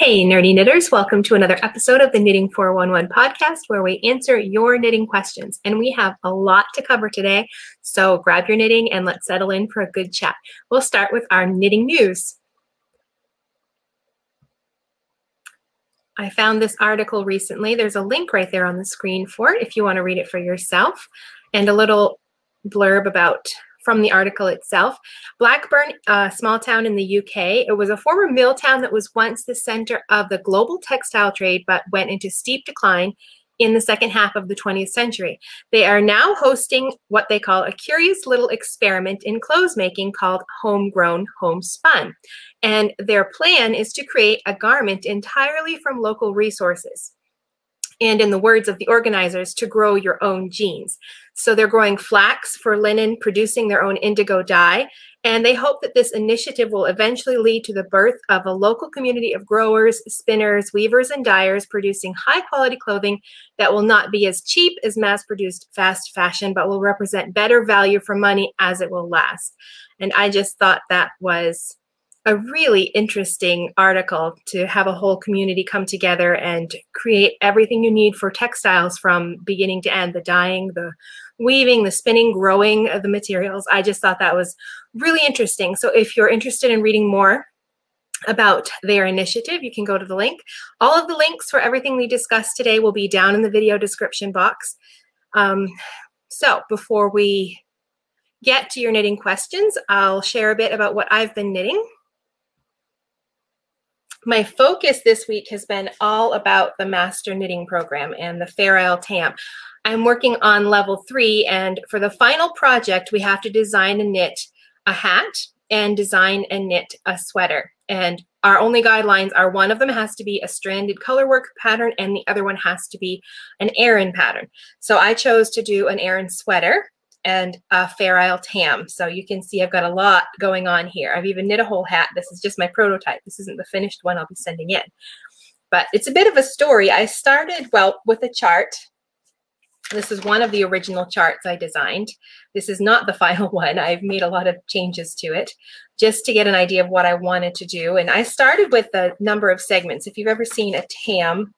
Hey, nerdy knitters, welcome to another episode of the Knitting 411 podcast where we answer your knitting questions. And we have a lot to cover today, so grab your knitting and let's settle in for a good chat. We'll start with our knitting news. I found this article recently. There's a link right there on the screen for it if you want to read it for yourself. And a little blurb about from the article itself. Blackburn, a small town in the UK, it was a former mill town that was once the center of the global textile trade but went into steep decline in the second half of the 20th century. They are now hosting what they call a curious little experiment in clothes making called Homegrown Homespun. And their plan is to create a garment entirely from local resources. And in the words of the organizers, to grow your own jeans. So they're growing flax for linen, producing their own indigo dye, and they hope that this initiative will eventually lead to the birth of a local community of growers, spinners, weavers, and dyers producing high-quality clothing that will not be as cheap as mass-produced fast fashion, but will represent better value for money as it will last. And I just thought that was a really interesting article to have a whole community come together and create everything you need for textiles from beginning to end, the dyeing, the weaving, the spinning, growing of the materials. I just thought that was really interesting. So if you're interested in reading more about their initiative, you can go to the link. All of the links for everything we discussed today will be down in the video description box. So before we get to your knitting questions, I'll share a bit about what I've been knitting. My focus this week has been all about the Master Knitting Program and the Fair Isle TAM. I'm working on level 3, and for the final project, we have to design and knit a hat and design and knit a sweater. And our only guidelines are one of them has to be a stranded colorwork pattern and the other one has to be an Aran pattern. So I chose to do an Aran sweater and a Fair Isle TAM. So you can see I've got a lot going on here. I've even knit a whole hat. This is just my prototype. This isn't the finished one I'll be sending in. But it's a bit of a story. I started, well, with a chart. This is one of the original charts I designed. This is not the final one. I've made a lot of changes to it just to get an idea of what I wanted to do. And I started with the number of segments. If you've ever seen a TAM,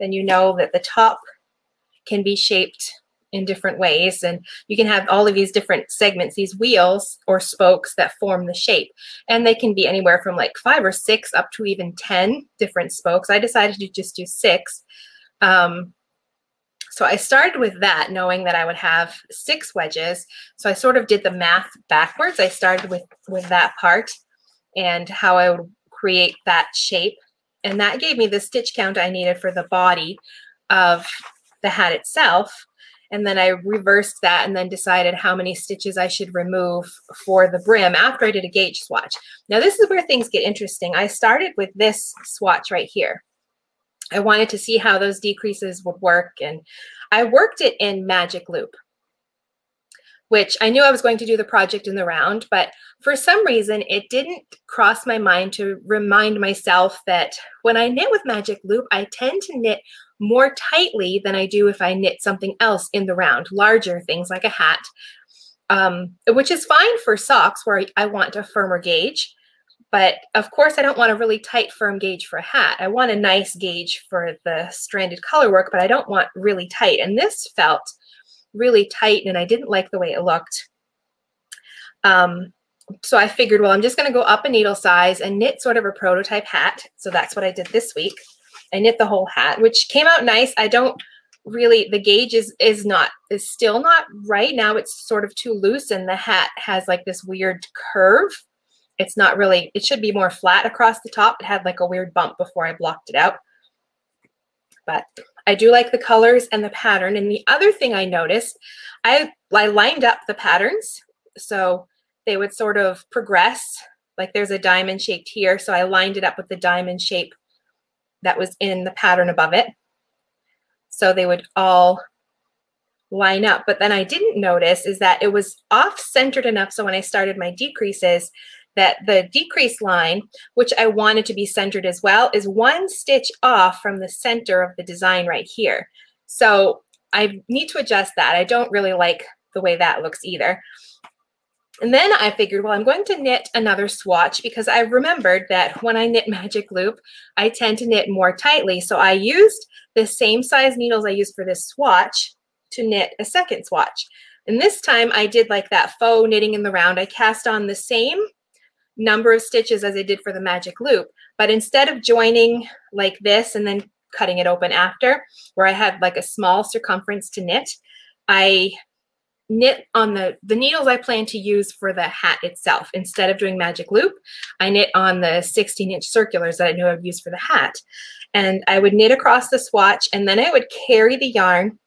then you know that the top can be shaped in different ways, and you can have all of these different segments, these wheels or spokes that form the shape, and they can be anywhere from like 5 or 6 up to even 10 different spokes. I decided to just do 6. So I started with that, knowing that I would have 6 wedges. So I sort of did the math backwards. I started with that part and how I would create that shape, and that gave me the stitch count I needed for the body of the hat itself. And then I reversed that and then decided how many stitches I should remove for the brim after I did a gauge swatch. Now this is where things get interesting. I started with this swatch right here. I wanted to see how those decreases would work, and I worked it in magic loop, which I knew I was going to do the project in the round, but for some reason it didn't cross my mind to remind myself that when I knit with magic loop, I tend to knit more tightly than I do if I knit something else in the round, larger things like a hat, which is fine for socks where I want a firmer gauge. But of course, I don't want a really tight, firm gauge for a hat. I want a nice gauge for the stranded color work, but I don't want really tight. And this felt really tight, and I didn't like the way it looked. So I figured, well, I'm just going to go up a needle size and knit sort of a prototype hat. So that's what I did this week. I knit the whole hat, which came out nice. I don't really, the gauge is still not right now. It's sort of too loose, and the hat has like this weird curve. It's not really, it should be more flat across the top. It had like a weird bump before I blocked it out. But I do like the colors and the pattern. And the other thing I noticed, I lined up the patterns so they would sort of progress. Like there's a diamond shaped here, so I lined it up with the diamond shape that was in the pattern above it, so they would all line up. But then I didn't notice is that it was off-centered enough so when I started my decreases that the decrease line, which I wanted to be centered as well, is one stitch off from the center of the design right here. So I need to adjust that. I don't really like the way that looks either. And then I figured, well, I'm going to knit another swatch because I remembered that when I knit Magic Loop, I tend to knit more tightly. So I used the same size needles I used for this swatch to knit a second swatch. And this time I did like that faux knitting in the round. I cast on the same number of stitches as I did for the Magic Loop, but instead of joining like this and then cutting it open after, where I had like a small circumference to knit, I knit on the needles I plan to use for the hat itself. Instead of doing Magic Loop, I knit on the 16-inch circulars that I knew I'd use for the hat. And I would knit across the swatch, and then I would carry the yarn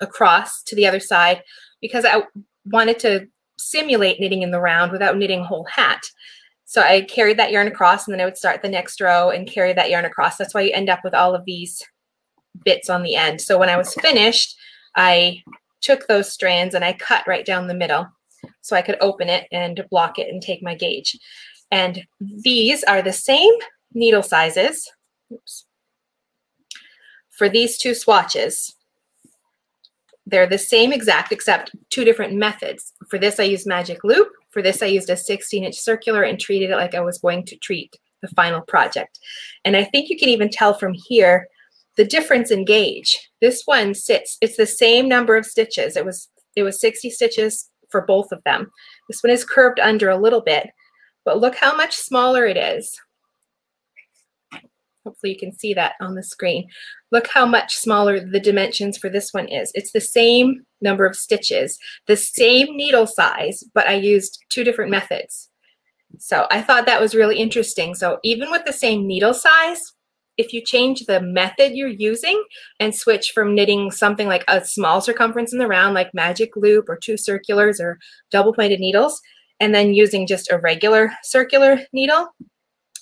across to the other side because I wanted to simulate knitting in the round without knitting a whole hat. So I carried that yarn across, and then I would start the next row and carry that yarn across. That's why you end up with all of these bits on the end. So when I was finished, I took those strands and I cut right down the middle so I could open it and block it and take my gauge. And these are the same needle sizes, oops, for these two swatches. They're the same exact, except two different methods. For this, I used Magic Loop. For this, I used a 16-inch circular and treated it like I was going to treat the final project. And I think you can even tell from here the difference in gauge. This one sits, it's the same number of stitches. It was 60 stitches for both of them. This one is curved under a little bit, but look how much smaller it is. Hopefully you can see that on the screen. Look how much smaller the dimensions for this one is. It's the same number of stitches, the same needle size, but I used two different methods. So I thought that was really interesting. So even with the same needle size, if you change the method you're using and switch from knitting something like a small circumference in the round, like Magic Loop or two circulars or double-pointed needles, and then using just a regular circular needle,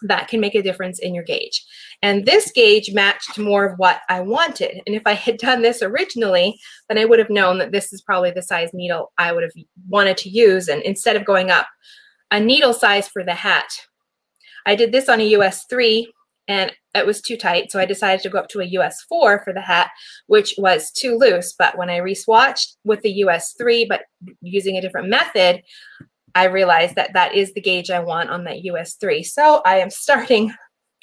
that can make a difference in your gauge. And this gauge matched more of what I wanted. And if I had done this originally, then I would have known that this is probably the size needle I would have wanted to use. And instead of going up a needle size for the hat, I did this on a US 3 and it was too tight. So I decided to go up to a US 4 for the hat, which was too loose. But when I reswatched with the US 3, but using a different method, I realized that that is the gauge I want on that US 3. So I am starting,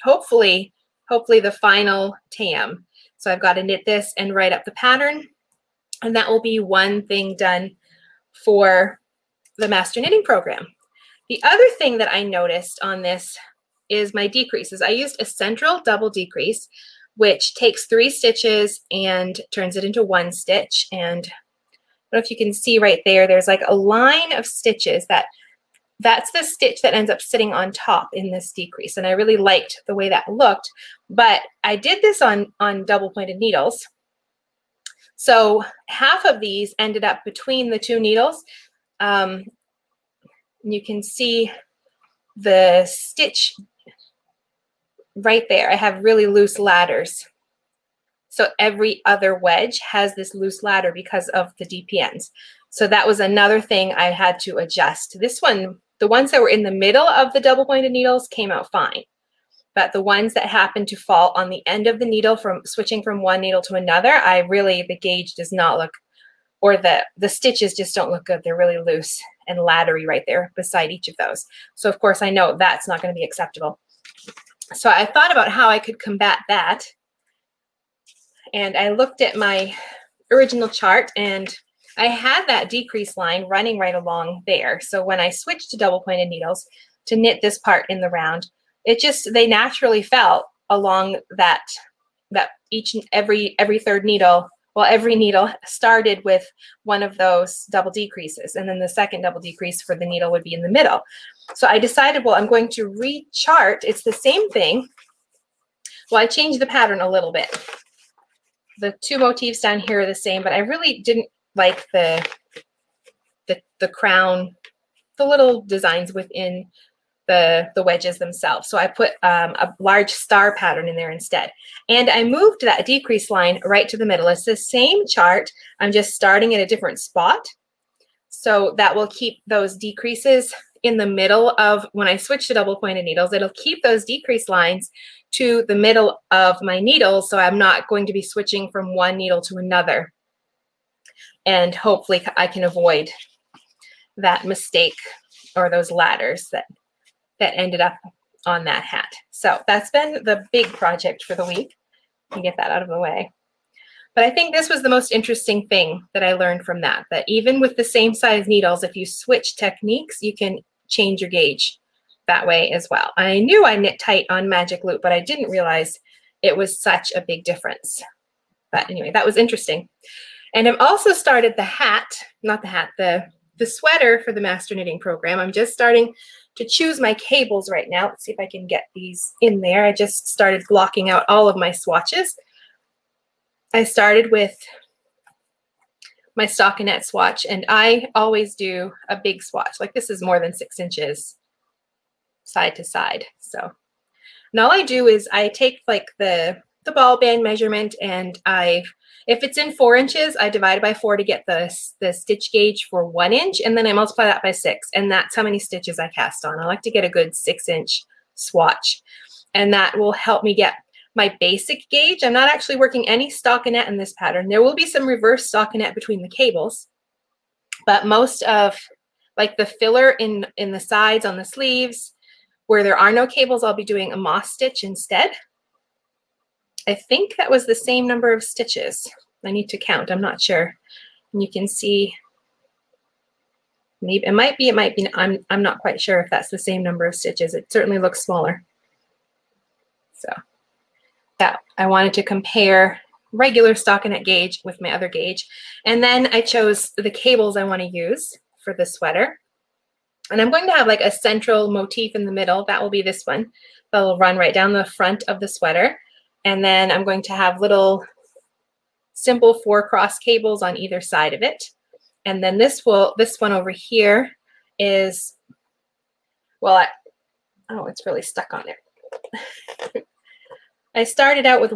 hopefully the final TAM. So I've got to knit this and write up the pattern. And that will be one thing done for the Master Knitting Program. The other thing that I noticed on this is my decreases. I used a central double decrease, which takes 3 stitches and turns it into 1 stitch. And I don't know if you can see right there, there's like a line of stitches that's the stitch that ends up sitting on top in this decrease. And I really liked the way that looked, but I did this on double pointed needles. So half of these ended up between the two needles. You can see the stitch right there. I have really loose ladders. So every other wedge has this loose ladder because of the DPNs. So that was another thing I had to adjust. This one, the ones that were in the middle of the double pointed needles came out fine, but the ones that happened to fall on the end of the needle from switching from one needle to another, the gauge does not look, or the stitches just don't look good. They're really loose and laddery right there beside each of those. So of course I know that's not going to be acceptable. So I thought about how I could combat that. And I looked at my original chart and I had that decrease line running right along there. So when I switched to double pointed needles to knit this part in the round, it just, they naturally fell along that each and every third needle. Well, every needle started with one of those double decreases, and then the second double decrease for the needle would be in the middle. So I decided, well, I'm going to rechart. It's the same thing. Well, I changed the pattern a little bit. The two motifs down here are the same, but I really didn't like the crown, the little designs within the wedges themselves. So I put a large star pattern in there instead. And I moved that decrease line right to the middle. It's the same chart. I'm just starting at a different spot. So that will keep those decreases in the middle of, when I switch to double pointed needles, it'll keep those decrease lines to the middle of my needle, so I'm not going to be switching from one needle to another. And hopefully I can avoid that mistake or those ladders that ended up on that hat. So that's been the big project for the week. Let me get that out of the way. But I think this was the most interesting thing that I learned from that, that even with the same size needles, if you switch techniques, you can change your gauge that way as well. I knew I knit tight on magic loop, but I didn't realize it was such a big difference. But anyway, that was interesting. And I've also started the hat, not the hat, the sweater for the Master Knitting Program. I'm just starting to choose my cables right now. Let's see if I can get these in there. I just started blocking out all of my swatches. I started with my stockinette swatch, and I always do a big swatch. Like this is more than 6 inches side to side. So, and all I do is I take like the ball band measurement, and if it's in 4 inches, I divide it by 4 to get the stitch gauge for 1 inch, and then I multiply that by 6, and that's how many stitches I cast on. I like to get a good 6-inch swatch, and that will help me get my basic gauge. I'm not actually working any stockinette in this pattern. There will be some reverse stockinette between the cables, but most of like the filler in the sides on the sleeves where there are no cables, I'll be doing a moss stitch instead. I think that was the same number of stitches. I need to count, I'm not sure. And you can see, maybe it might be, I'm not quite sure if that's the same number of stitches. It certainly looks smaller. So. That I wanted to compare regular stockinette gauge with my other gauge. And then I chose the cables I want to use for the sweater. And I'm going to have like a central motif in the middle. That will be this one. That will run right down the front of the sweater. And then I'm going to have little simple 4-cross cables on either side of it. And then this one over here is, well, oh, it's really stuck on there. I started out with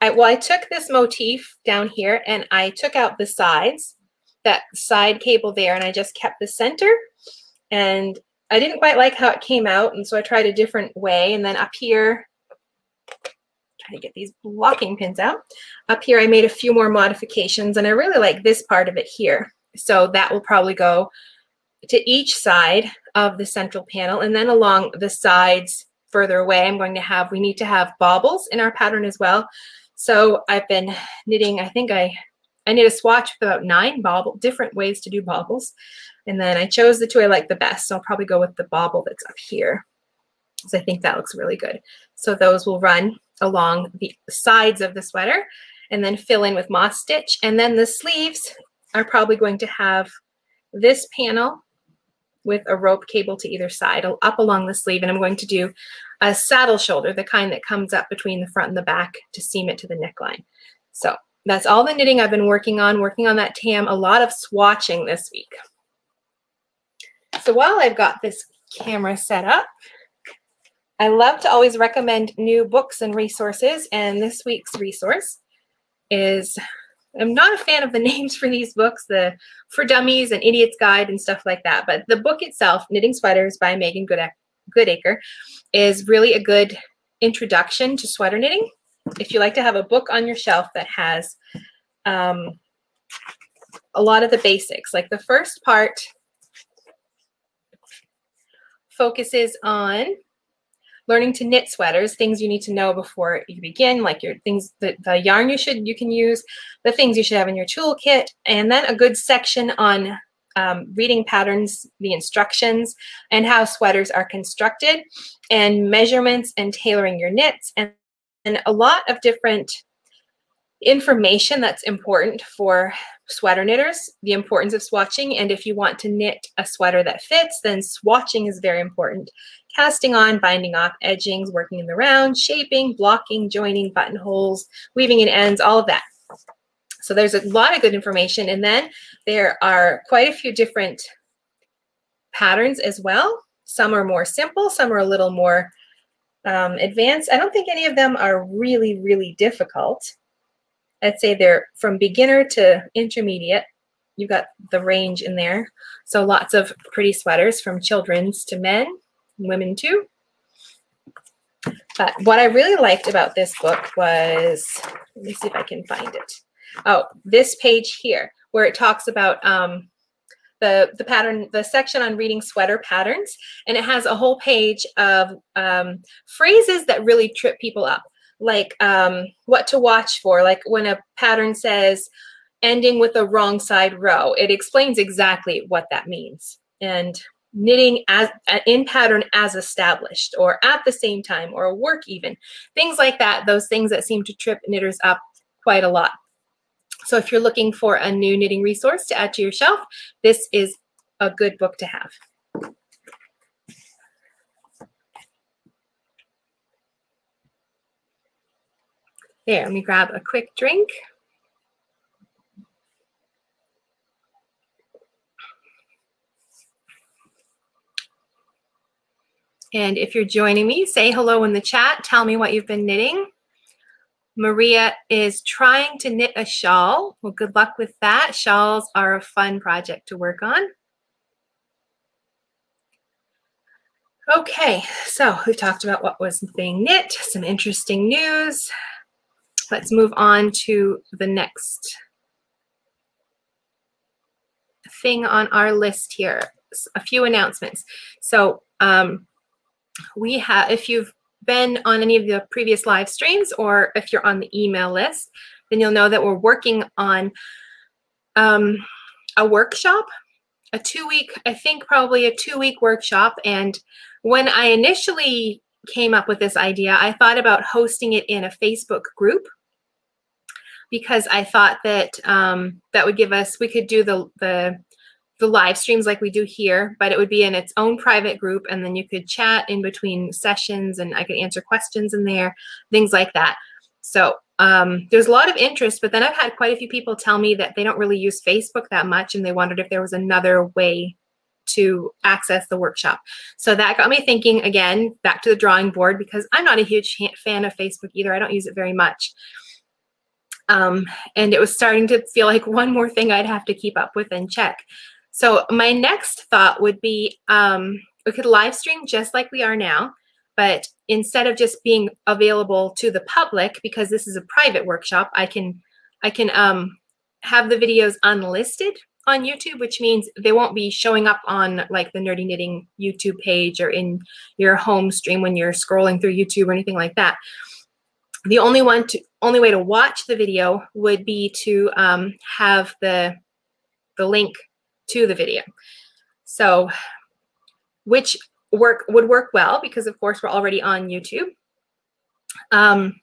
I took this motif down here and I took out the sides, that side cable there, and I just kept the center. And I didn't quite like how it came out, and so I tried a different way. And then up here, try to get these blocking pins out. Up here I made a few more modifications, and I really like this part of it here. So that will probably go to each side of the central panel, and then along the sides further away, I'm going to have, we need to have baubles in our pattern as well. So I've been knitting, I think I knit a swatch with about 9 baubles, different ways to do baubles. And then I chose the 2 I like the best. So I'll probably go with the bauble that's up here, because I think that looks really good. So those will run along the sides of the sweater and then fill in with moss stitch. And then the sleeves are probably going to have this panel with a rope cable to either side up along the sleeve, and I'm going to do a saddle shoulder, the kind that comes up between the front and the back to seam it to the neckline. So that's all the knitting I've been working on that TAM, a lot of swatching this week. So while I've got this camera set up, I love to always recommend new books and resources, and this week's resource is, I'm not a fan of the names for these books, the For Dummies and Idiot's Guide and stuff like that, but the book itself, Knitting Sweaters by Megan Goodacre, is really a good introduction to sweater knitting. If you like to have a book on your shelf that has a lot of the basics, like the first part focuses on learning to knit sweaters, things you need to know before you begin, like your things, the yarn you can use, the things you should have in your toolkit, and then a good section on reading patterns, the instructions, and how sweaters are constructed, and measurements and tailoring your knits, and a lot of different information that's important for sweater knitters, the importance of swatching, and if you want to knit a sweater that fits, then swatching is very important. Casting on, binding off, edgings, working in the round, shaping, blocking, joining, buttonholes, weaving in ends, all of that. So there's a lot of good information. And then there are quite a few different patterns as well. Some are more simple, some are a little more advanced. I don't think any of them are really, really difficult. I'd say they're from beginner to intermediate. You've got the range in there. So lots of pretty sweaters from children's to men. Women too. But what I really liked about this book was, let me see if I can find it. Oh, this page here, where it talks about the pattern, the section on reading sweater patterns, and it has a whole page of phrases that really trip people up, like what to watch for, like when a pattern says ending with a wrong side row, it explains exactly what that means. And knitting as in pattern as established, or at the same time, or work even, things like that, those things that seem to trip knitters up quite a lot. So if you're looking for a new knitting resource to add to your shelf, this is a good book to have. There, let me grab a quick drink. And if you're joining me, say hello in the chat. Tell me what you've been knitting. Maria is trying to knit a shawl. Well, good luck with that. Shawls are a fun project to work on. Okay, so we've talked about what was being knit, some interesting news. Let's move on to the next thing on our list here, a few announcements. So, we have, if you've been on any of the previous live streams, or if you're on the email list, then you'll know that we're working on a workshop, a two-week workshop. And when I initially came up with this idea, I thought about hosting it in a Facebook group, because I thought that that would give us, we could do the live streams like we do here, but it would be in its own private group, and then you could chat in between sessions, and I could answer questions in there, things like that. So there's a lot of interest, but then I've had quite a few people tell me that they don't really use Facebook that much, and they wondered if there was another way to access the workshop. So that got me thinking again, back to the drawing board, because I'm not a huge fan of Facebook either. I don't use it very much. And it was starting to feel like one more thing I'd have to keep up with and check. So my next thought would be we could live stream just like we are now, but instead of just being available to the public, because this is a private workshop, I can have the videos unlisted on YouTube, which means they won't be showing up on like the Nerdy Knitting YouTube page or in your home stream when you're scrolling through YouTube or anything like that. The only way to watch the video would be to have the link to the video. So, which would work well, because of course we're already on YouTube. But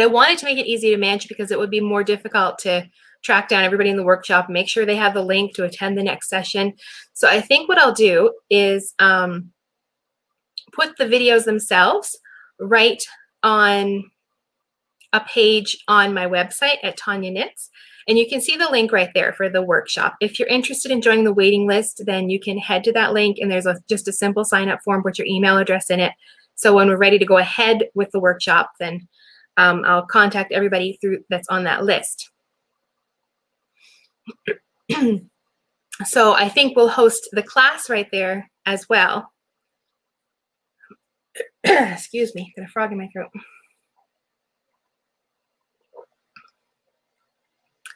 I wanted to make it easy to manage, because it would be more difficult to track down everybody in the workshop, make sure they have the link to attend the next session. So I think what I'll do is put the videos themselves right on a page on my website at Tonia Knits. And you can see the link right there for the workshop. If you're interested in joining the waiting list, then you can head to that link, and there's just a simple sign up form, put your email address in it. So when we're ready to go ahead with the workshop, then I'll contact everybody that's on that list. So I think we'll host the class right there as well. Excuse me, got a frog in my throat.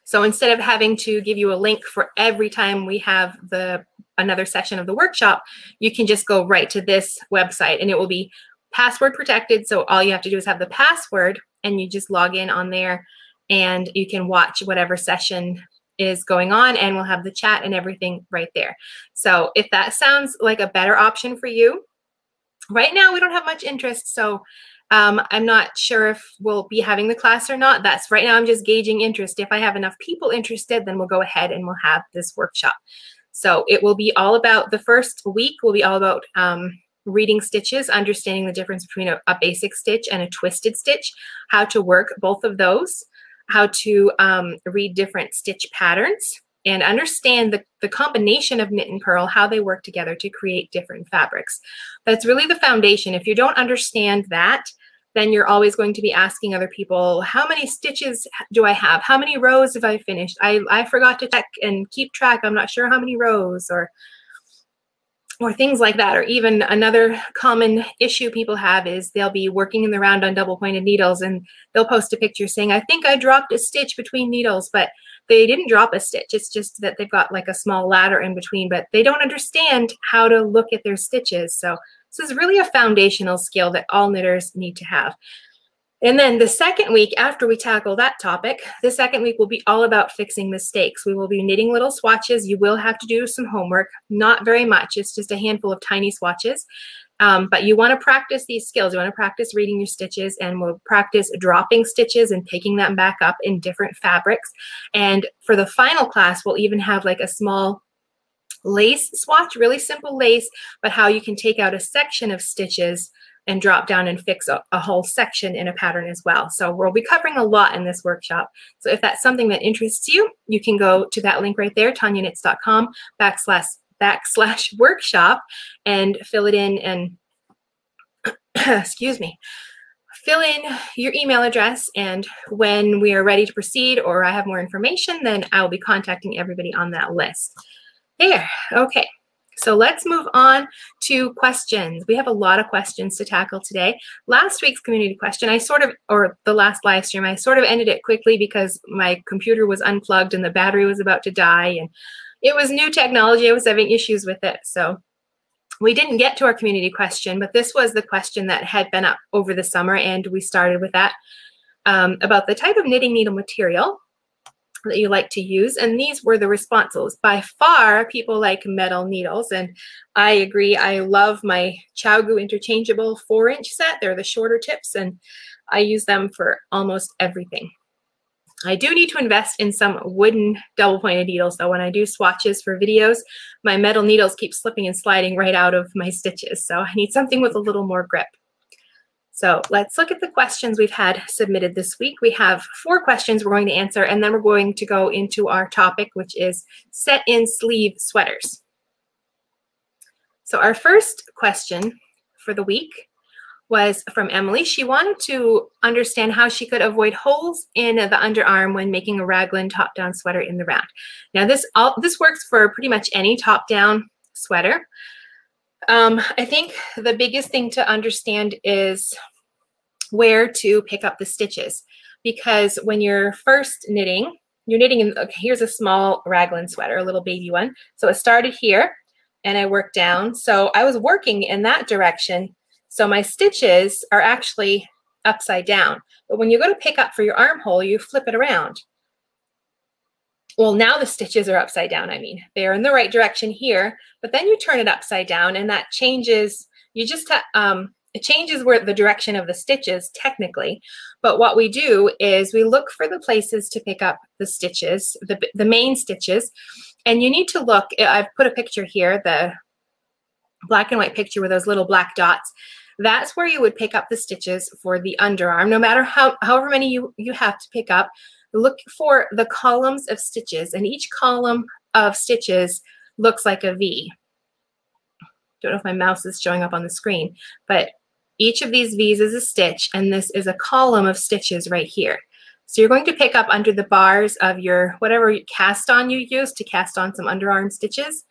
So instead of having to give you a link for every time we have another session of the workshop, you can just go right to this website, and it will be password protected. So all you have to do is have the password, and you just log in on there, and you can watch whatever session is going on, and we'll have the chat and everything right there. So if that sounds like a better option for you, right now we don't have much interest, so I'm not sure if we'll be having the class or not. That's right now I'm just gauging interest. If I have enough people interested, then we'll go ahead and we'll have this workshop. So it will be all about, the first week will be all about reading stitches, understanding the difference between a basic stitch and a twisted stitch, how to work both of those, how to read different stitch patterns, and understand the combination of knit and purl, how they work together to create different fabrics. That's really the foundation. If you don't understand that, then you're always going to be asking other people, how many stitches do I have? How many rows have I finished? I forgot to check and keep track. I'm not sure how many rows, or things like that. Or even another common issue people have is they'll be working in the round on double pointed needles, and they'll post a picture saying, I think I dropped a stitch between needles, but They didn't drop a stitch. It's just that they've got like a small ladder in between, but they don't understand how to look at their stitches. So this is really a foundational skill that all knitters need to have. And then the second week after we tackle that topic, the second week will be all about fixing mistakes. We will be knitting little swatches. You will have to do some homework, not very much. It's just a handful of tiny swatches. But you want to practice these skills. You want to practice reading your stitches, and we'll practice dropping stitches and picking them back up in different fabrics. And for the final class, we'll even have like a small lace swatch, really simple lace, but how you can take out a section of stitches and drop down and fix a whole section in a pattern as well. So we'll be covering a lot in this workshop. So if that's something that interests you, you can go to that link right there, toniaknits.com/workshop, and fill it in and, excuse me, fill in your email address. And when we are ready to proceed or I have more information, then I'll be contacting everybody on that list. There, okay. So let's move on to questions. We have a lot of questions to tackle today. Last week's community question, or the last live stream, I sort of ended it quickly because my computer was unplugged and the battery was about to die, and it was new technology. I was having issues with it. So we didn't get to our community question, but this was the question that had been up over the summer, and we started with that, about the type of knitting needle material that you like to use. And these were the responses. By far, people like metal needles, and I agree. I love my ChiaoGoo interchangeable 4-inch set. They're the shorter tips, and I use them for almost everything. I do need to invest in some wooden double-pointed needles, though. When I do swatches for videos, my metal needles keep slipping and sliding right out of my stitches, so I need something with a little more grip. So let's look at the questions we've had submitted this week. We have 4 questions we're going to answer, and then we're going to go into our topic, which is set-in sleeve sweaters. So our first question for the week was from Emily. She wanted to understand how she could avoid holes in the underarm when making a raglan top-down sweater in the round. Now this works for pretty much any top-down sweater. I think the biggest thing to understand is where to pick up the stitches, because when you're first knitting, you're knitting in, okay, here's a small raglan sweater, a little baby one. So it started here and I worked down. So I was working in that direction. So my stitches are actually upside down. But when you go to pick up for your armhole, you flip it around. Well, now the stitches are upside down, I mean. They're in the right direction here, but then you turn it upside down, and that changes, you just, it changes where the direction of the stitches technically. But what we do is we look for the places to pick up the stitches, the main stitches, and you need to look, I've put a picture here, the black and white picture with those little black dots. That's where you would pick up the stitches for the underarm, no matter however many you have to pick up. Look for the columns of stitches, and each column of stitches looks like a V. Don't know if my mouse is showing up on the screen, but each of these V's is a stitch, and this is a column of stitches right here. So you're going to pick up under the bars of your, whatever cast on you use to cast on some underarm stitches,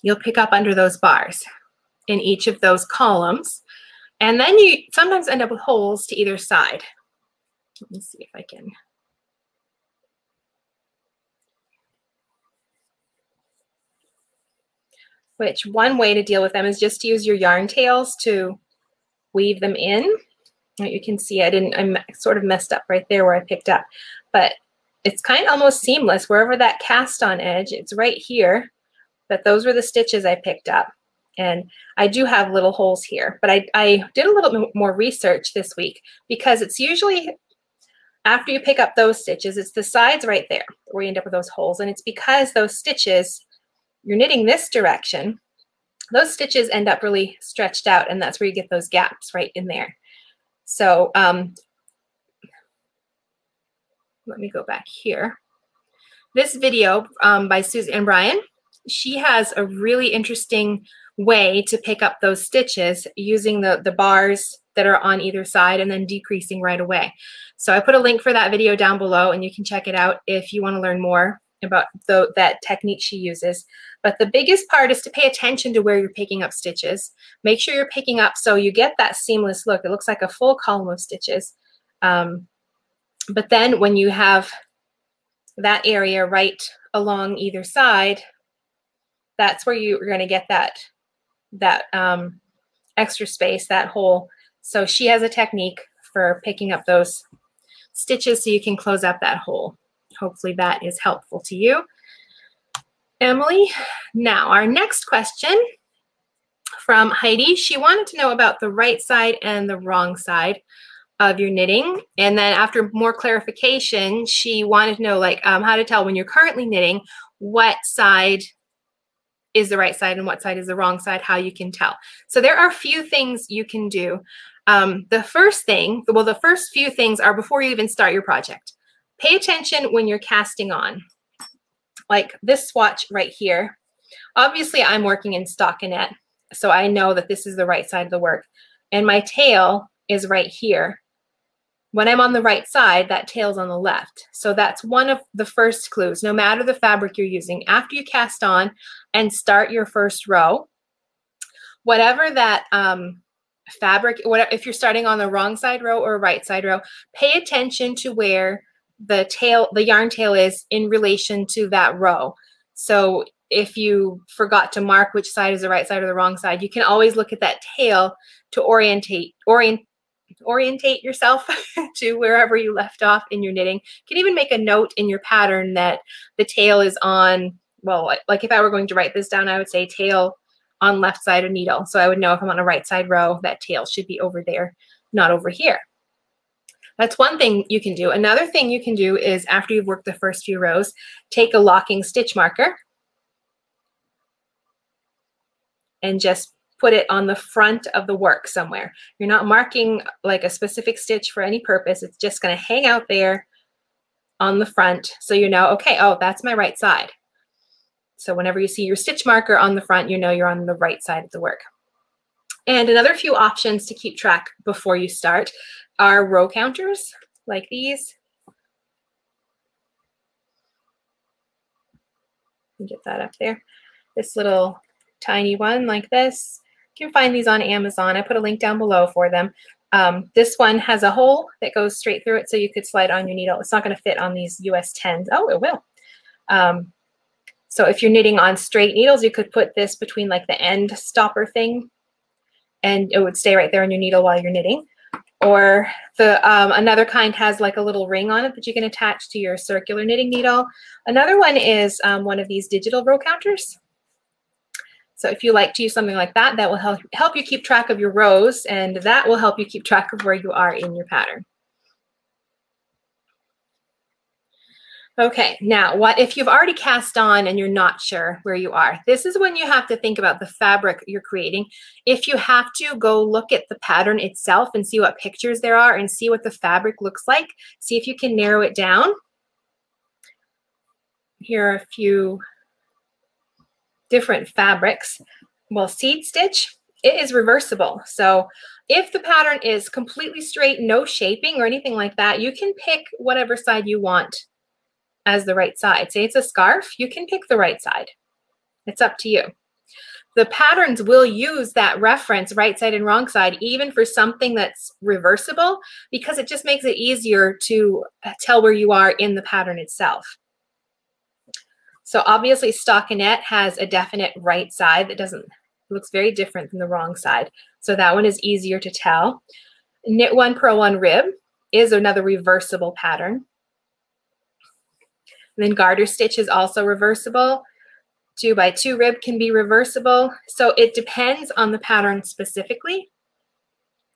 you'll pick up under those bars in each of those columns. And then you sometimes end up with holes to either side. Let me see if I can. Which one way to deal with them is just to use your yarn tails to weave them in. You can see I sort of messed up right there where I picked up, but it's kind of almost seamless. Wherever that cast on edge, it's right here, but those were the stitches I picked up. And I do have little holes here, but I did a little bit more research this week, because it's usually after you pick up those stitches, it's the sides right there where you end up with those holes. And it's because those stitches, you're knitting this direction, those stitches end up really stretched out, and that's where you get those gaps right in there. So let me go back here. This video by Suzanne Bryan, she has a really interesting way to pick up those stitches using the bars that are on either side and then decreasing right away. So I put a link for that video down below, and you can check it out if you want to learn more about that technique she uses. But the biggest part is to pay attention to where you're picking up stitches. Make sure you're picking up so you get that seamless look. It looks like a full column of stitches. But then when you have that area right along either side, that's where you're going to get that extra space, that hole. So she has a technique for picking up those stitches so you can close up that hole. Hopefully that is helpful to you, Emily. Now our next question from Heidi. She wanted to know about the right side and the wrong side of your knitting. And then after more clarification, she wanted to know like how to tell when you're currently knitting what side is the right side and what side is the wrong side, how you can tell. So there are a few things you can do. The first few things are before you even start your project. Pay attention when you're casting on, like this swatch right here. Obviously, I'm working in stockinette, so I know that this is the right side of the work. And my tail is right here. When I'm on the right side, that tail's on the left. So that's one of the first clues. No matter the fabric you're using, after you cast on and start your first row, whatever that fabric, if you're starting on the wrong side row or right side row, pay attention to where the tail, the yarn tail is in relation to that row. So if you forgot to mark which side is the right side or the wrong side, you can always look at that tail to orientate yourself to wherever you left off in your knitting. You can even make a note in your pattern that the tail is on, well, like if I were going to write this down, I would say tail on left side of needle. So I would know if I'm on a right side row, that tail should be over there, not over here. That's one thing you can do. Another thing you can do is after you've worked the first few rows, take a locking stitch marker and just put it on the front of the work somewhere. You're not marking like a specific stitch for any purpose. It's just going to hang out there on the front so you know, okay, oh, that's my right side. So whenever you see your stitch marker on the front, you know you're on the right side of the work. And another few options to keep track before you start are row counters like these. Get that up there. This little tiny one like this. You can find these on Amazon. I put a link down below for them. This one has a hole that goes straight through it, so you could slide on your needle. It's not going to fit on these US 10s. Oh, it will. So if you're knitting on straight needles, you could put this between like the end stopper thing, and it would stay right there on your needle while you're knitting. Or the another kind has like a little ring on it that you can attach to your circular knitting needle. Another one is one of these digital row counters. So if you like to use something like that, that will help you keep track of your rows, and that will help you keep track of where you are in your pattern. Okay, now what if you've already cast on and you're not sure where you are? This is when you have to think about the fabric you're creating. If you have to, go look at the pattern itself and see what pictures there are and see what the fabric looks like. See if you can narrow it down. Here are a few different fabrics. Well, seed stitch, it is reversible. So if the pattern is completely straight, no shaping or anything like that, you can pick whatever side you want as the right side. Say it's a scarf, you can pick the right side. It's up to you. The patterns will use that reference, right side and wrong side, even for something that's reversible, because it just makes it easier to tell where you are in the pattern itself. So obviously stockinette has a definite right side that looks very different than the wrong side. So that one is easier to tell. Knit one, purl one, rib is another reversible pattern. And then garter stitch is also reversible. 2x2 rib can be reversible. So it depends on the pattern specifically,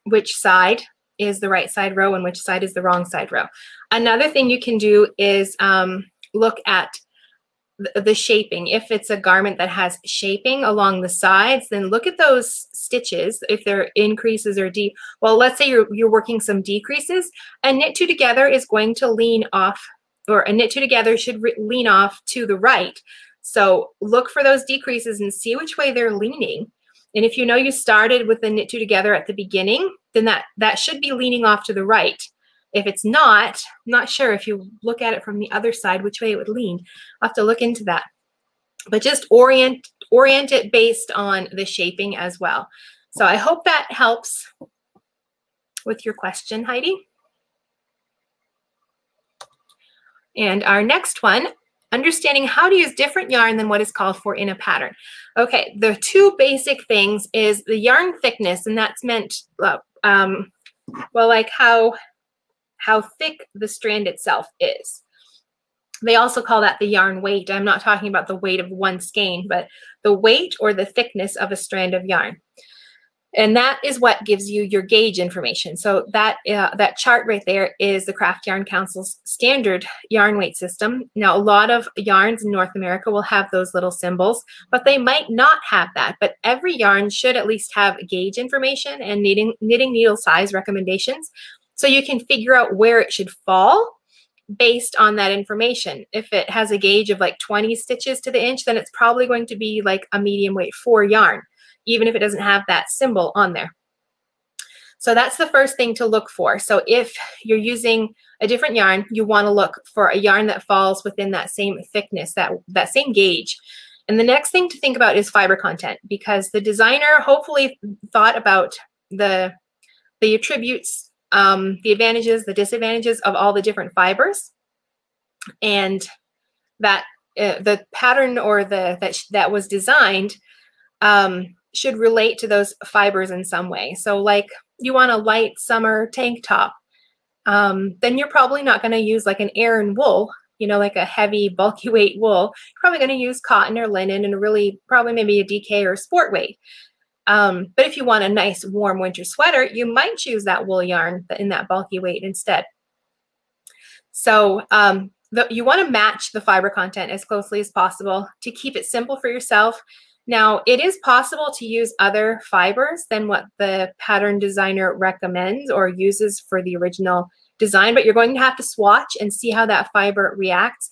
which side is the right side row and which side is the wrong side row. Another thing you can do is look at the shaping. If it's a garment that has shaping along the sides, then look at those stitches, if they're increases or deep. Well, let's say you're working some decreases, and knit two together is going to lean off, or a knit two together should lean off to the right. So look for those decreases and see which way they're leaning. And if you know you started with the knit two together at the beginning, then that should be leaning off to the right. If it's not, I'm not sure if you look at it from the other side, which way it would lean. I'll have to look into that. But just orient it based on the shaping as well. So I hope that helps with your question, Heidi. And our next one, understanding how to use different yarn than what is called for in a pattern. Okay, the two basic things is the yarn thickness, and that's meant, well, like how thick the strand itself is. They also call that the yarn weight. I'm not talking about the weight of one skein, but the weight or the thickness of a strand of yarn. And that is what gives you your gauge information. So that chart right there is the Craft Yarn Council's standard yarn weight system. Now, a lot of yarns in North America will have those little symbols, but they might not have that. But every yarn should at least have gauge information and knitting needle size recommendations, so you can figure out where it should fall based on that information. If it has a gauge of like 20 stitches to the inch, then it's probably going to be like a medium weight 4 yarn, even if it doesn't have that symbol on there. So that's the first thing to look for. So if you're using a different yarn, you want to look for a yarn that falls within that same thickness, that same gauge. And the next thing to think about is fiber content, because the designer hopefully thought about the attributes, the advantages, the disadvantages of all the different fibers, and that the pattern or that was designed should relate to those fibers in some way. So like you want a light summer tank top, then you're probably not going to use like an Aran wool, you know, like a heavy bulky weight wool. You're probably going to use cotton or linen and really probably maybe a DK or sport weight. But if you want a nice warm winter sweater, you might choose that wool yarn in that bulky weight instead. So you want to match the fiber content as closely as possible to keep it simple for yourself. Now, it is possible to use other fibers than what the pattern designer recommends or uses for the original design, but you're going to have to swatch and see how that fiber reacts.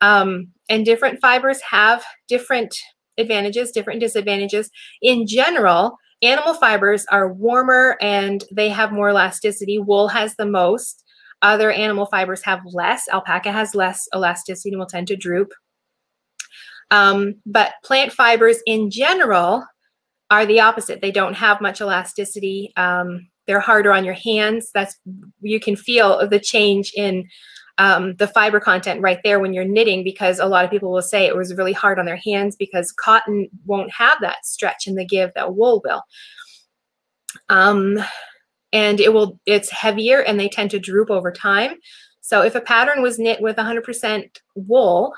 And different fibers have different advantages, different disadvantages. In general, animal fibers are warmer and they have more elasticity. Wool has the most. Other animal fibers have less. Alpaca has less elasticity and will tend to droop. But plant fibers in general are the opposite. They don't have much elasticity. They're harder on your hands. You can feel the change in the fiber content right there when you're knitting, because a lot of people will say it was really hard on their hands because cotton won't have that stretch and the give that wool will. And it's heavier and they tend to droop over time. So if a pattern was knit with 100% wool,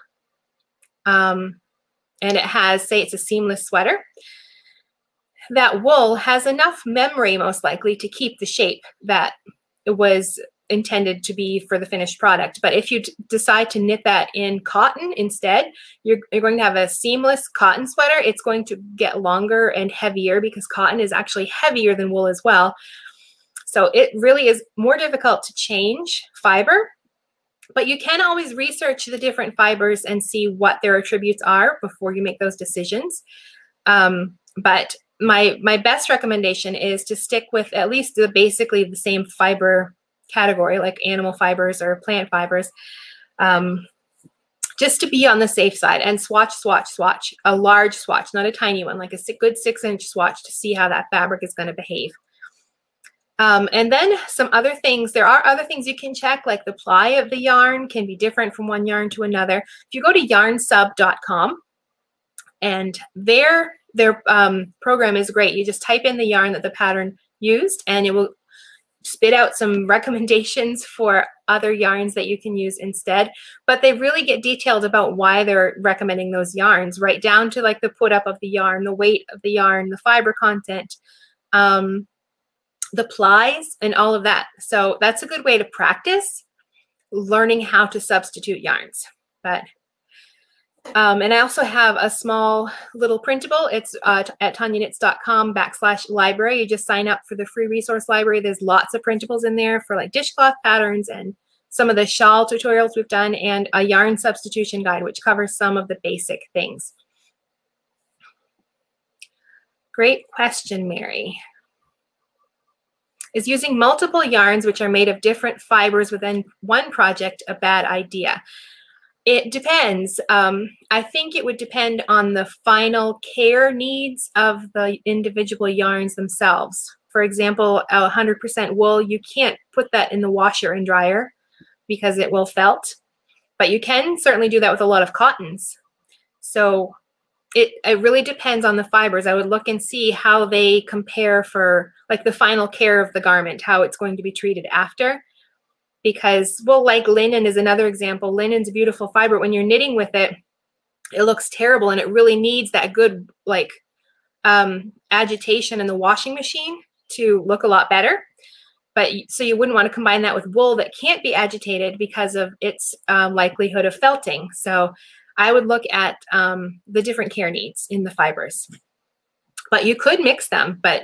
and it has, say it's a seamless sweater, that wool has enough memory most likely to keep the shape that it was intended to be for the finished product. But if you decide to knit that in cotton instead, you're going to have a seamless cotton sweater. It's going to get longer and heavier because cotton is actually heavier than wool as well. So it really is more difficult to change fiber, but you can always research the different fibers and see what their attributes are before you make those decisions. But my best recommendation is to stick with at least basically the same fiber category, like animal fibers or plant fibers, just to be on the safe side, and swatch, a large swatch, not a tiny one, like a good 6-inch swatch to see how that fabric is going to behave. And then some other things, there are other things you can check, like the ply of the yarn can be different from one yarn to another. If you go to yarnsub.com, and their program is great. You just type in the yarn that the pattern used, and it will spit out some recommendations for other yarns that you can use instead. But they really get detailed about why they're recommending those yarns, right down to like the put up of the yarn, the weight of the yarn, the fiber content, the plies, and all of that. So that's a good way to practice learning how to substitute yarns. But and I also have a small little printable. It's at toniaknits.com/library. You just sign up for the free resource library. There's lots of printables in there for like dishcloth patterns and some of the shawl tutorials we've done, and a yarn substitution guide, which covers some of the basic things. Great question, Mary. Is using multiple yarns, which are made of different fibers within one project, a bad idea? It depends. I think it would depend on the final care needs of the individual yarns themselves. For example, 100% wool, you can't put that in the washer and dryer because it will felt. But you can certainly do that with a lot of cottons. So it really depends on the fibers. I would look and see how they compare for like the final care of the garment, how it's going to be treated after. Because, well, like linen is another example. Linen's a beautiful fiber. When you're knitting with it, it looks terrible, and it really needs that good like agitation in the washing machine to look a lot better. But so you wouldn't want to combine that with wool that can't be agitated because of its likelihood of felting. So I would look at the different care needs in the fibers. But you could mix them, but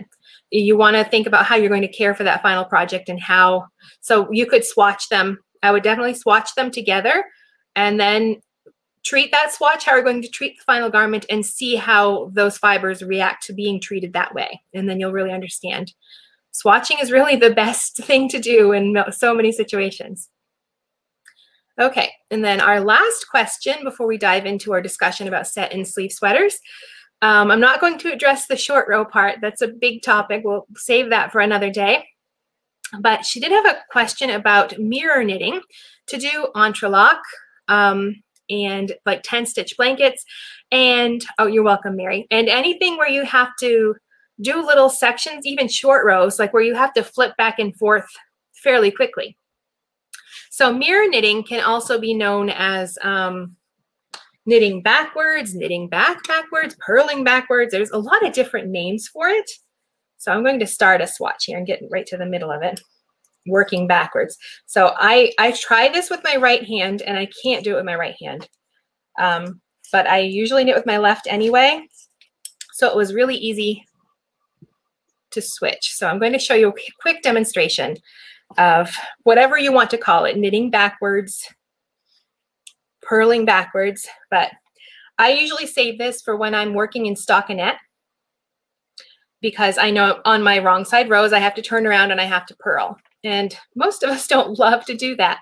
you want to think about how you're going to care for that final project and how. So you could swatch them. I would definitely swatch them together and then treat that swatch, how we're going to treat the final garment, and see how those fibers react to being treated that way. And then you'll really understand. Swatching is really the best thing to do in so many situations. Okay, and then our last question before we dive into our discussion about set and sleeve sweaters. I'm not going to address the short row part. That's a big topic. We'll save that for another day. But she did have a question about mirror knitting to do entrelac and like 10-stitch blankets. And, oh, you're welcome, Mary. And anything where you have to do little sections, even short rows, like where you have to flip back and forth fairly quickly. So mirror knitting can also be known as knitting backwards, knitting backwards, purling backwards. There's a lot of different names for it. So I'm going to start a swatch here and get right to the middle of it, working backwards. So I try this with my right hand, and I can't do it with my right hand. But I usually knit with my left anyway. So it was really easy to switch. So I'm going to show you a quick demonstration of whatever you want to call it, knitting backwards, purling backwards, but I usually save this for when I'm working in stockinette, because I know on my wrong side rows, I have to turn around and I have to purl. And most of us don't love to do that.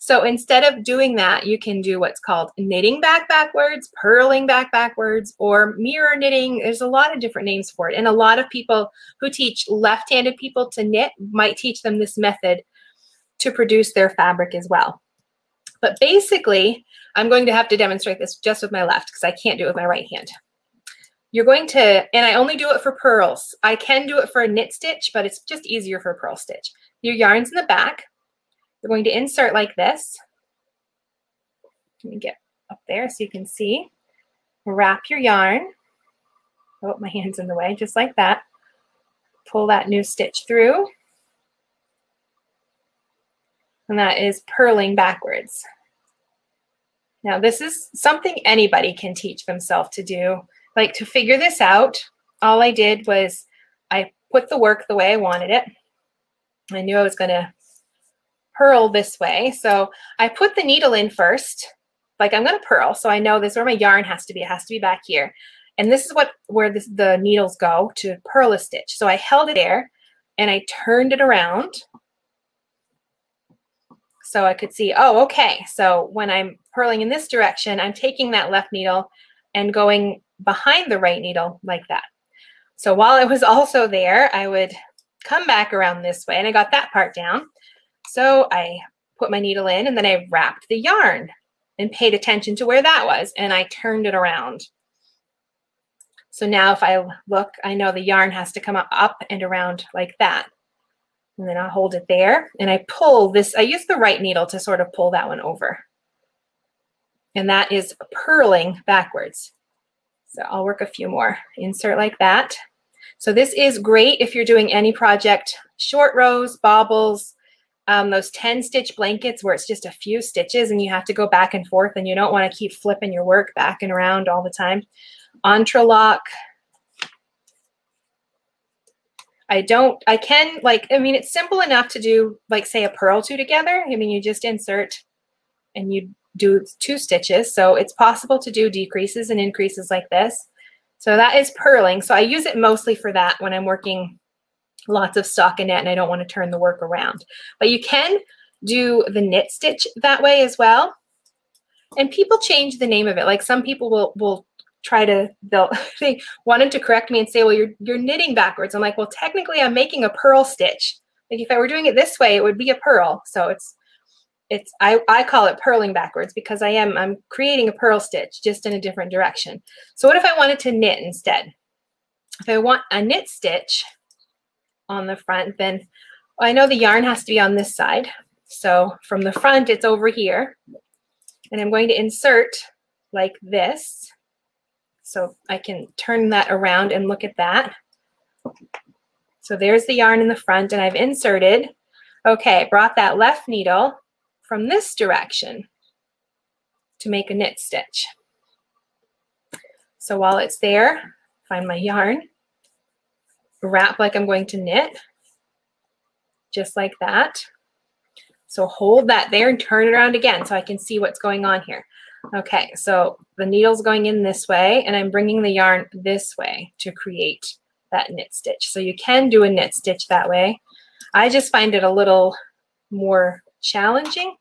So instead of doing that, you can do what's called knitting back backwards, purling back backwards, or mirror knitting. There's a lot of different names for it. And a lot of people who teach left-handed people to knit might teach them this method to produce their fabric as well. But basically, I'm going to have to demonstrate this just with my left because I can't do it with my right hand. You're going to, and I only do it for purls. I can do it for a knit stitch, but it's just easier for a purl stitch. Your yarn's in the back. You're going to insert like this. Let me get up there so you can see. Wrap your yarn. Oh, my hand's in the way, just like that. Pull that new stitch through. And that is purling backwards. Now, this is something anybody can teach themselves to do. Like, to figure this out, all I did was I put the work the way I wanted it. I knew I was going to purl this way. So I put the needle in first, like I'm going to purl. So I know this is where my yarn has to be. It has to be back here. And this is where the needles go to purl a stitch. So I held it there and I turned it around. So I could see, oh, okay. So when I'm purling in this direction, I'm taking that left needle and going behind the right needle like that. So while it was also there, I would come back around this way, and I got that part down. So I put my needle in, and then I wrapped the yarn and paid attention to where that was, and I turned it around. So now if I look, I know the yarn has to come up and around like that. And then I'll hold it there, and I pull this. I use the right needle to sort of pull that one over. And that is purling backwards. So I'll work a few more. Insert like that. So this is great if you're doing any project, short rows, bobbles, those 10-stitch blankets where it's just a few stitches and you have to go back and forth and you don't want to keep flipping your work back and around all the time. Entrelac. I mean, it's simple enough to do, like, say, a purl two together. I mean, you just insert and you do two stitches. So it's possible to do decreases and increases like this. So that is purling. So I use it mostly for that when I'm working lots of stockinette and I don't want to turn the work around. But you can do the knit stitch that way as well. And people change the name of it. Like, some people will try to, they wanted to correct me and say, well, you're knitting backwards. I'm like, well, technically I'm making a purl stitch. Like, if I were doing it this way, it would be a purl. So it's it's I call it purling backwards because I'm creating a purl stitch just in a different direction. So what if I wanted to knit instead? If I want a knit stitch on the front, then I know the yarn has to be on this side. So from the front, it's over here. And I'm going to insert like this. So I can turn that around and look at that. So there's the yarn in the front and I've inserted. Okay, brought that left needle from this direction to make a knit stitch. So while it's there, find my yarn, wrap like I'm going to knit, just like that. So hold that there and turn it around again so I can see what's going on here. Okay, so the needle's going in this way and I'm bringing the yarn this way to create that knit stitch. So you can do a knit stitch that way. I just find it a little more challenging,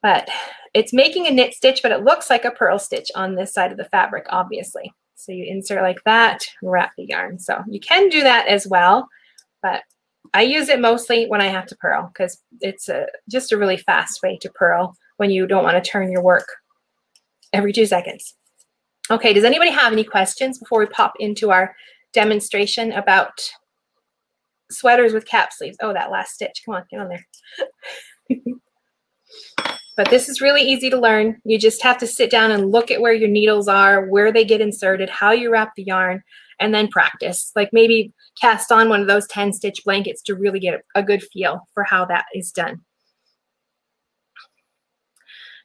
but it's making a knit stitch, but it looks like a purl stitch on this side of the fabric, obviously. So you insert like that, wrap the yarn. So you can do that as well, but I use it mostly when I have to purl because it's just a really fast way to purl when you don't want to turn your work every 2 seconds. Okay, does anybody have any questions before we pop into our demonstration about sweaters with cap sleeves? Oh, that last stitch. Come on, get on there. But this is really easy to learn. You just have to sit down and look at where your needles are, where they get inserted, how you wrap the yarn, and then practice. Like maybe cast on one of those 10-stitch blankets to really get a good feel for how that is done.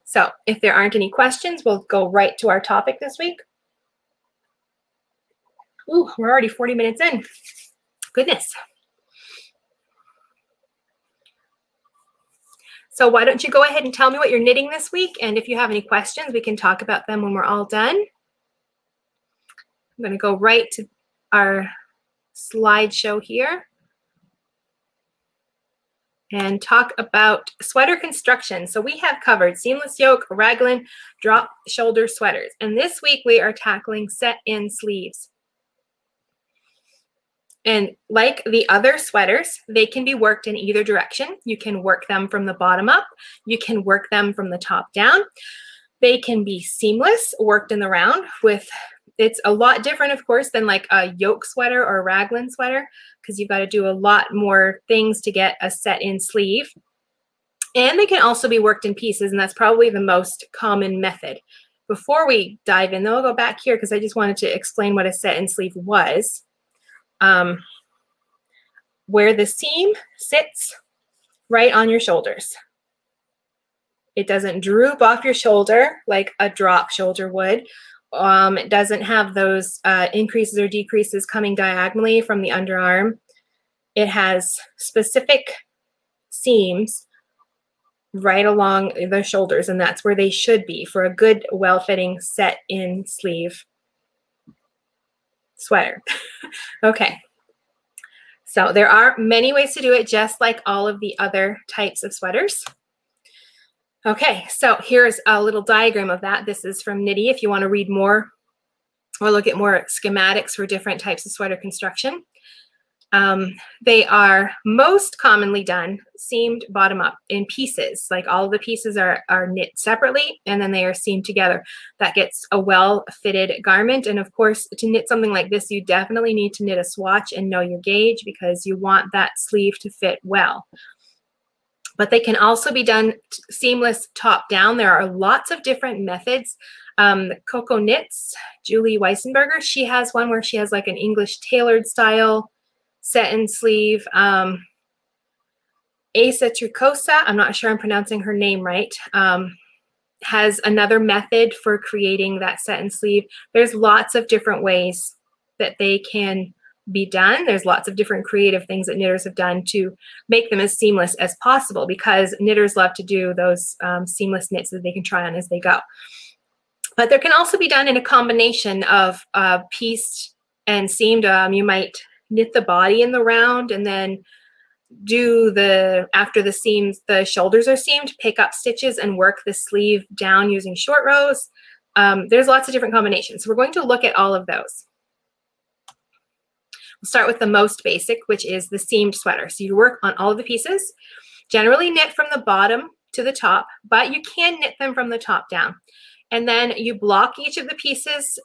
So if there aren't any questions, we'll go right to our topic this week. Ooh, we're already 40 minutes in. Goodness. So why don't you go ahead and tell me what you're knitting this week, and if you have any questions, we can talk about them when we're all done. I'm going to go right to our slideshow here and talk about sweater construction. So we have covered seamless yoke, raglan, drop shoulder sweaters, and this week we are tackling set-in sleeves. And like the other sweaters, they can be worked in either direction. You can work them from the bottom up. You can work them from the top down. They can be seamless, worked in the round with, it's a lot different, of course, than like a yoke sweater or a raglan sweater, because you've got to do a lot more things to get a set-in sleeve. And they can also be worked in pieces, and that's probably the most common method. Before we dive in, though, I'll go back here because I just wanted to explain what a set-in sleeve was. Where the seam sits right on your shoulders. It doesn't droop off your shoulder like a drop shoulder would. It doesn't have those increases or decreases coming diagonally from the underarm. It has specific seams right along the shoulders, and that's where they should be for a good, well-fitting set-in sleeve sweater. Okay, so there are many ways to do it, just like all of the other types of sweaters. Okay, so here's a little diagram of that. This is from Knitty if you want to read more or look at more schematics for different types of sweater construction. They are most commonly done seamed bottom up in pieces. Like all the pieces are knit separately and then they are seamed together. That gets a well-fitted garment. And of course, to knit something like this, you definitely need to knit a swatch and know your gauge because you want that sleeve to fit well. But they can also be done seamless top down. There are lots of different methods. Coco Knits, Julie Weisenberger, she has one where she has like an English tailored style set-in sleeve. Asa Tricosa, I'm not sure I'm pronouncing her name right, has another method for creating that set-in sleeve. There's lots of different ways that they can be done. There's lots of different creative things that knitters have done to make them as seamless as possible because knitters love to do those seamless knits that they can try on as they go. But there can also be done in a combination of pieced and seamed. You might knit the body in the round and then do the, after the seams, the shoulders are seamed, pick up stitches and work the sleeve down using short rows. There's lots of different combinations. So we're going to look at all of those. We'll start with the most basic, which is the seamed sweater. So you work on all of the pieces, generally knit from the bottom to the top, but you can knit them from the top down. And then you block each of the pieces.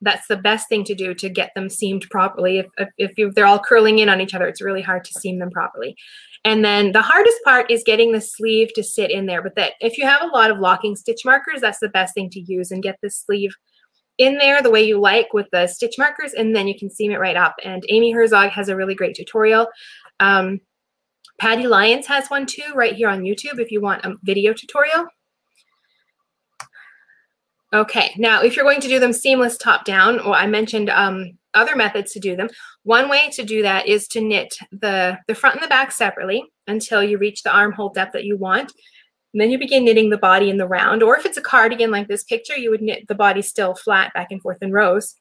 That's the best thing to do to get them seamed properly. If they're all curling in on each other, it's really hard to seam them properly. And then the hardest part is getting the sleeve to sit in there. But that, if you have a lot of locking stitch markers, that's the best thing to use, and get the sleeve in there the way you like with the stitch markers, and then you can seam it right up. And Amy Herzog has a really great tutorial. Patty Lyons has one too right here on YouTube if you want a video tutorial. Okay, now if you're going to do them seamless top down, well, I mentioned other methods to do them. One way to do that is to knit the front and the back separately until you reach the armhole depth that you want. And then you begin knitting the body in the round, or if it's a cardigan like this picture, you would knit the body still flat back and forth in rows.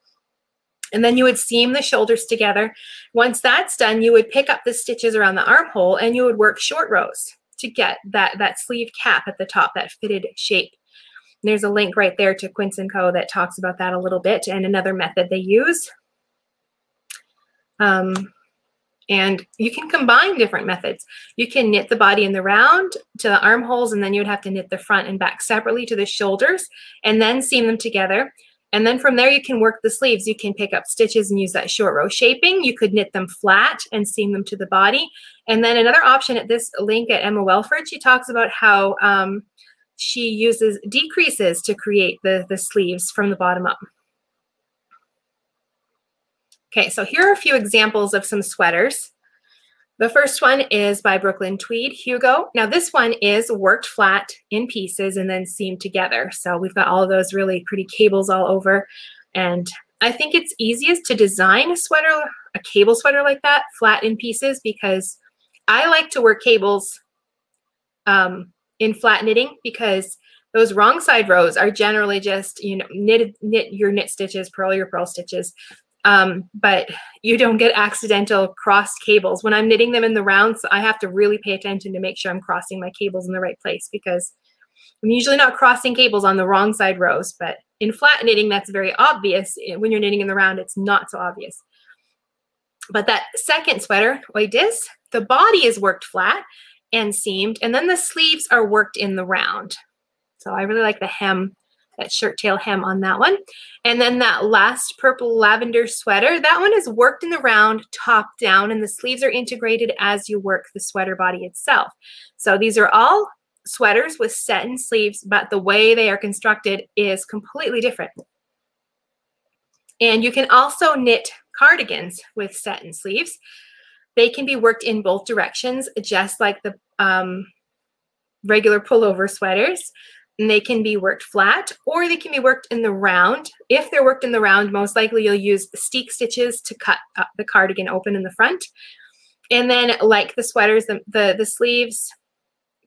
And then you would seam the shoulders together. Once that's done, you would pick up the stitches around the armhole and you would work short rows to get that sleeve cap at the top, that fitted shape. And there's a link right there to Quince & Co. that talks about that a little bit, and another method they use. And you can combine different methods. You can knit the body in the round to the armholes, and then you would have to knit the front and back separately to the shoulders, and then seam them together. And then from there, you can work the sleeves. You can pick up stitches and use that short row shaping. You could knit them flat and seam them to the body. And then another option at this link at Emma Welford, she talks about how she uses decreases to create the sleeves from the bottom up. Okay, so here are a few examples of some sweaters. The first one is by Brooklyn Tweed, Hugo. Now this one is worked flat in pieces and then seamed together. So we've got all of those really pretty cables all over. And I think it's easiest to design a sweater, a cable sweater like that, flat in pieces, because I like to work cables in flat knitting, because those wrong side rows are generally just, you know, knit your knit stitches, purl your purl stitches. But you don't get accidental crossed cables. When I'm knitting them in the rounds, I have to really pay attention to make sure I'm crossing my cables in the right place, because I'm usually not crossing cables on the wrong side rows. But in flat knitting, that's very obvious. When you're knitting in the round, it's not so obvious. But that second sweater, Oidis, the body is worked flat and seamed, and then the sleeves are worked in the round. So I really like the hem, that shirt tail hem on that one. And then that last purple lavender sweater, that one is worked in the round top down, and the sleeves are integrated as you work the sweater body itself. So these are all sweaters with satin sleeves, but the way they are constructed is completely different. And you can also knit cardigans with satin sleeves. They can be worked in both directions, just like the regular pullover sweaters. And they can be worked flat, or they can be worked in the round. If they're worked in the round, most likely you'll use steek stitches to cut up the cardigan open in the front. And then, like the sweaters, the sleeves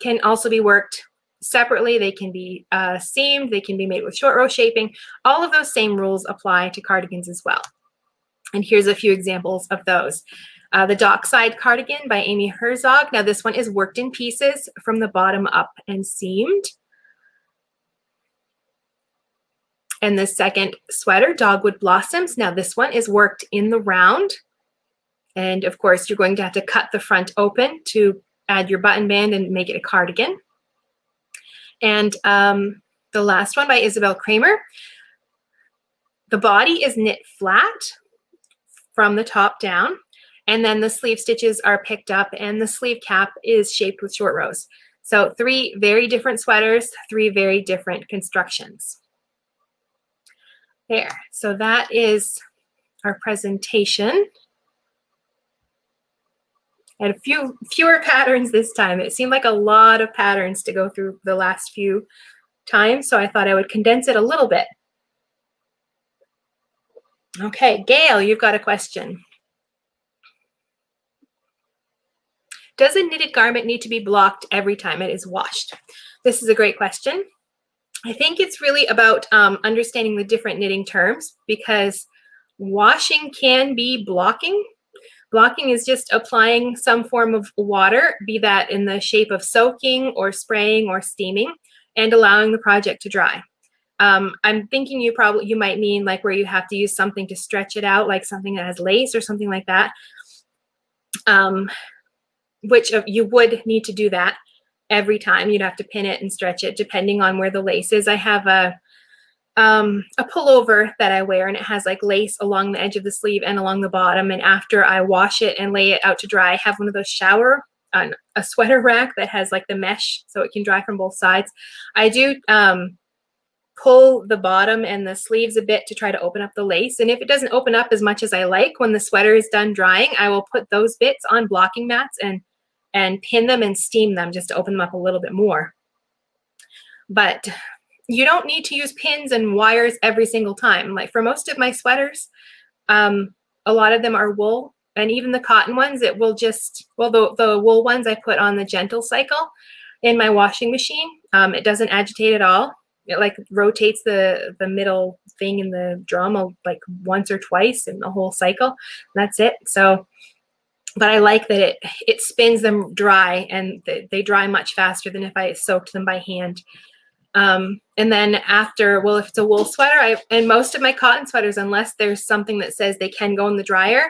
can also be worked separately. They can be seamed. They can be made with short row shaping. All of those same rules apply to cardigans as well. And here's a few examples of those. The Dockside cardigan by Amy Herzog. Now this one is worked in pieces from the bottom up and seamed. And the second sweater, Dogwood Blossoms. Now this one is worked in the round. And of course, you're going to have to cut the front open to add your button band and make it a cardigan. And the last one by Isabel Kramer. The body is knit flat from the top down. And then the sleeve stitches are picked up and the sleeve cap is shaped with short rows. So three very different sweaters, three very different constructions. There, so that is our presentation. And a fewer patterns this time. It seemed like a lot of patterns to go through the last few times, so I thought I would condense it a little bit. Okay, Gail, you've got a question. Does a knitted garment need to be blocked every time it is washed? This is a great question. I think it's really about understanding the different knitting terms, because washing can be blocking. Blocking is just applying some form of water, be that in the shape of soaking or spraying or steaming, and allowing the project to dry. I'm thinking you might mean like where you have to use something to stretch it out, like something that has lace or something like that, which you would need to do that. every time. You'd have to pin it and stretch it depending on where the lace is. I have a pullover that I wear, and it has like lace along the edge of the sleeve and along the bottom. And after I wash it and lay it out to dry, I have one of those shower on a sweater rack that has like the mesh so it can dry from both sides. I do pull the bottom and the sleeves a bit to try to open up the lace. And if it doesn't open up as much as I like, when the sweater is done drying, I will put those bits on blocking mats and pin them and steam them just to open them up a little bit more. But you don't need to use pins and wires every single time. Like for most of my sweaters, a lot of them are wool, and even the cotton ones, it will just, well, the wool ones I put on the gentle cycle in my washing machine. It doesn't agitate at all. It like rotates the middle thing in the drum like once or twice in the whole cycle. That's it. So, but I like that it spins them dry, and they dry much faster than if I soaked them by hand. And then after, well, if it's a wool sweater, and most of my cotton sweaters, unless there's something that says they can go in the dryer,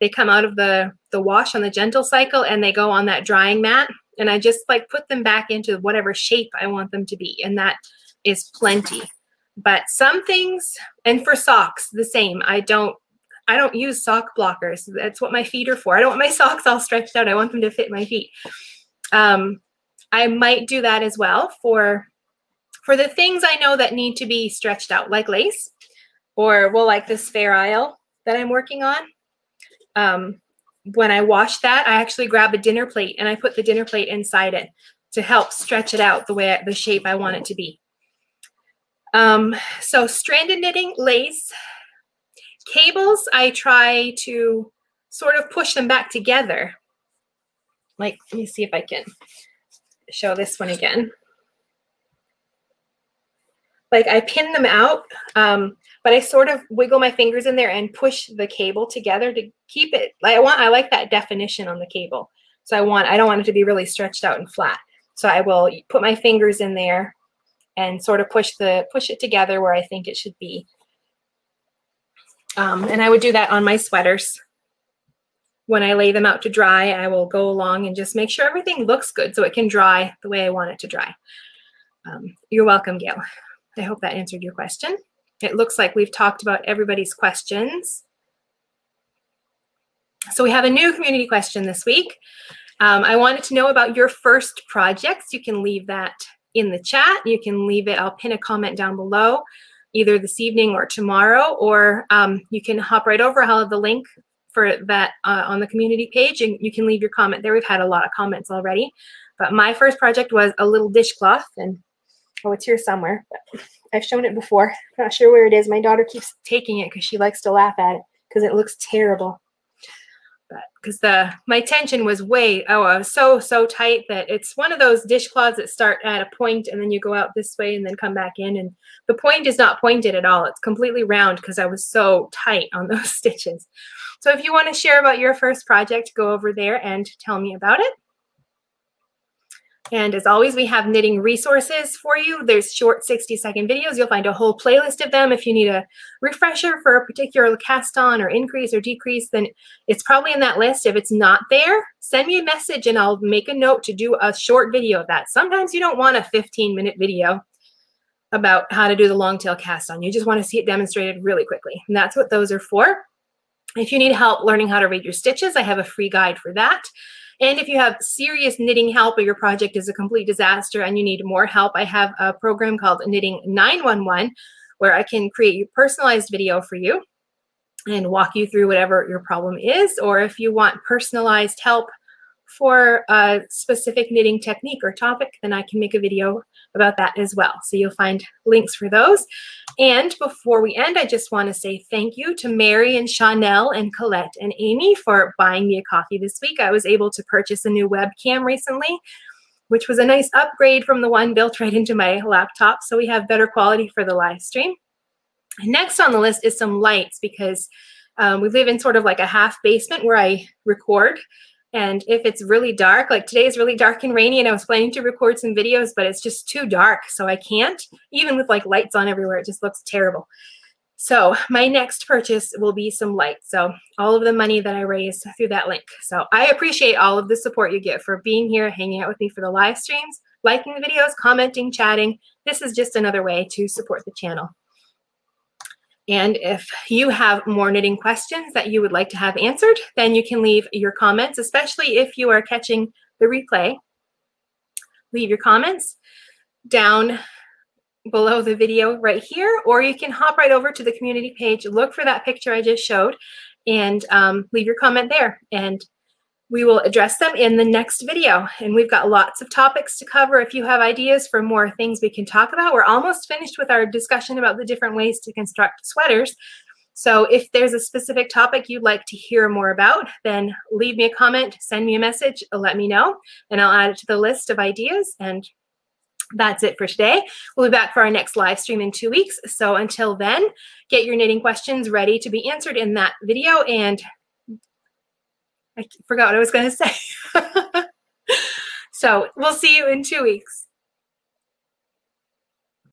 they come out of the wash on the gentle cycle and they go on that drying mat. And I just like put them back into whatever shape I want them to be. And that is plenty. But some things, and for socks, the same. I don't use sock blockers. That's what my feet are for. I don't want my socks all stretched out. I want them to fit my feet. I might do that as well for the things I know that need to be stretched out, like lace, or well, like this Fair Isle that I'm working on. When I wash that, I actually grab a dinner plate and I put the dinner plate inside it to help stretch it out the shape I want it to be. So stranded knitting, lace, cables, I try to sort of push them back together. Like, let me see if I can show this one again. Like I pin them out, but I sort of wiggle my fingers in there and push the cable together to keep it. I like that definition on the cable. So I don't want it to be really stretched out and flat. So I will put my fingers in there and sort of push it together where I think it should be. And I would do that on my sweaters. When I lay them out to dry, I will go along and just make sure everything looks good so it can dry the way I want it to dry. You're welcome, Gail. I hope that answered your question. It looks like we've talked about everybody's questions. So we have a new community question this week. I wanted to know about your first projects. You can leave that in the chat. You can leave it. I'll pin a comment down below, either this evening or tomorrow, or you can hop right over. I'll have the link for that on the community page, and you can leave your comment there. We've had a lot of comments already, but my first project was a little dishcloth, and oh, it's here somewhere. I've shown it before. I'm not sure where it is. My daughter keeps taking it because she likes to laugh at it because it looks terrible. But because my tension was so tight that it's one of those dishcloths that start at a point and then you go out this way and then come back in, and the point is not pointed at all. It's completely round because I was so tight on those stitches. So if you want to share about your first project, go over there and tell me about it. And as always, we have knitting resources for you. There's short 60-second videos. You'll find a whole playlist of them. If you need a refresher for a particular cast on or increase or decrease, then it's probably in that list. If it's not there, send me a message and I'll make a note to do a short video of that. Sometimes you don't want a 15-minute video about how to do the long tail cast on. You just want to see it demonstrated really quickly. And that's what those are for. If you need help learning how to read your stitches, I have a free guide for that. And if you have serious knitting help or your project is a complete disaster and you need more help, I have a program called Knitting 911 where I can create a personalized video for you and walk you through whatever your problem is. Or if you want personalized help for a specific knitting technique or topic, then I can make a video about that as well. So you'll find links for those. And before we end, I just want to say thank you to Mary and Chanel and Colette and Amy for buying me a coffee this week. I was able to purchase a new webcam recently, which was a nice upgrade from the one built right into my laptop. So we have better quality for the live stream. Next on the list is some lights, because we live in sort of like a half basement where I record. And if it's really dark, like today is really dark and rainy, and I was planning to record some videos, but it's just too dark, so I can't. Even with like lights on everywhere, it just looks terrible. So my next purchase will be some lights. So all of the money that I raised through that link. So I appreciate all of the support you get for being here, hanging out with me for the live streams, liking the videos, commenting, chatting. This is just another way to support the channel. And if you have more knitting questions that you would like to have answered, then you can leave your comments, especially if you are catching the replay. Leave your comments down below the video right here, or you can hop right over to the community page, look for that picture I just showed, and leave your comment there. And we will address them in the next video. And we've got lots of topics to cover. If you have ideas for more things we can talk about, we're almost finished with our discussion about the different ways to construct sweaters. So if there's a specific topic you'd like to hear more about, then leave me a comment, send me a message, let me know, and I'll add it to the list of ideas. And that's it for today. We'll be back for our next live stream in 2 weeks. So until then, get your knitting questions ready to be answered in that video. And I forgot what I was going to say. So we'll see you in 2 weeks.